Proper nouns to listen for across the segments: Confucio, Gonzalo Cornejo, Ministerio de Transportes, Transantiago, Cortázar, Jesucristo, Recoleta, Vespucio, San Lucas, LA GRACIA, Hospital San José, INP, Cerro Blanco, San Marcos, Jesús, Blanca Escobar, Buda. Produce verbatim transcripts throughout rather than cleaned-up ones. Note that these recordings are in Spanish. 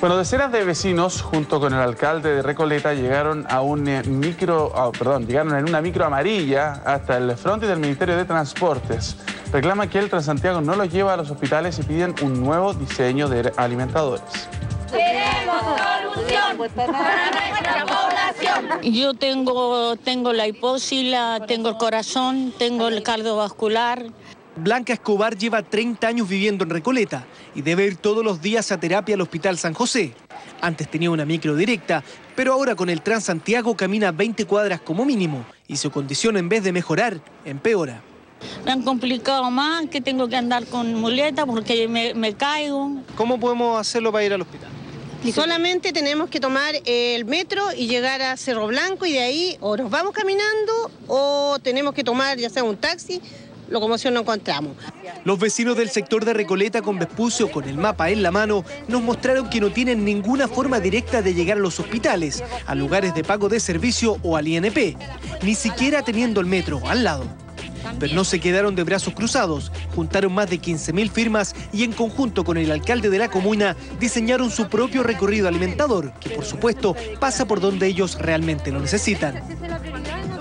Bueno, decenas de vecinos junto con el alcalde de Recoleta llegaron a un micro, oh, perdón, llegaron en una micro amarilla hasta el frontis del Ministerio de Transportes. Reclaman que el Transantiago no los lleva a los hospitales y piden un nuevo diseño de alimentadores. Queremos solución para nuestra población. Yo tengo, tengo la hipóxia, tengo el corazón, tengo el cardiovascular. Blanca Escobar lleva treinta años viviendo en Recoleta y debe ir todos los días a terapia al Hospital San José. Antes tenía una micro directa, pero ahora con el Transantiago camina veinte cuadras como mínimo y su condición, en vez de mejorar, empeora. Me han complicado más, que tengo que andar con muleta porque me, me caigo. ¿Cómo podemos hacerlo para ir al hospital? Solamente tenemos que tomar el metro y llegar a Cerro Blanco, y de ahí o nos vamos caminando o tenemos que tomar ya sea un taxi. Locomoción no encontramos. Los vecinos del sector de Recoleta con Vespucio, con el mapa en la mano, nos mostraron que no tienen ninguna forma directa de llegar a los hospitales, a lugares de pago de servicio o al I N P, ni siquiera teniendo el metro al lado. Pero no se quedaron de brazos cruzados, juntaron más de quince mil firmas y en conjunto con el alcalde de la comuna diseñaron su propio recorrido alimentador, que por supuesto pasa por donde ellos realmente lo necesitan.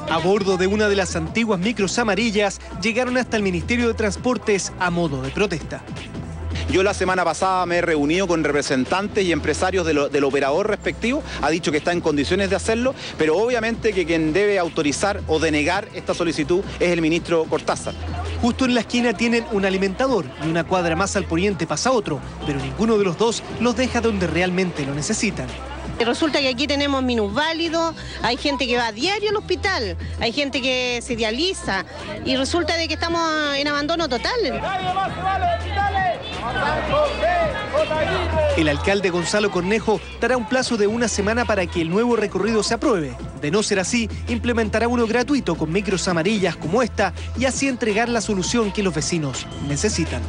A bordo de una de las antiguas micros amarillas, llegaron hasta el Ministerio de Transportes a modo de protesta. Yo la semana pasada me he reunido con representantes y empresarios de lo, del operador respectivo, ha dicho que está en condiciones de hacerlo, pero obviamente que quien debe autorizar o denegar esta solicitud es el ministro Cortázar. Justo en la esquina tienen un alimentador y una cuadra más al poniente pasa otro, pero ninguno de los dos los deja donde realmente lo necesitan. Resulta que aquí tenemos minusválidos, hay gente que va a diario al hospital, hay gente que se dializa y resulta de que estamos en abandono total. El alcalde Gonzalo Cornejo dará un plazo de una semana para que el nuevo recorrido se apruebe. De no ser así, implementará uno gratuito con micros amarillas como esta y así entregar la solución que los vecinos necesitan.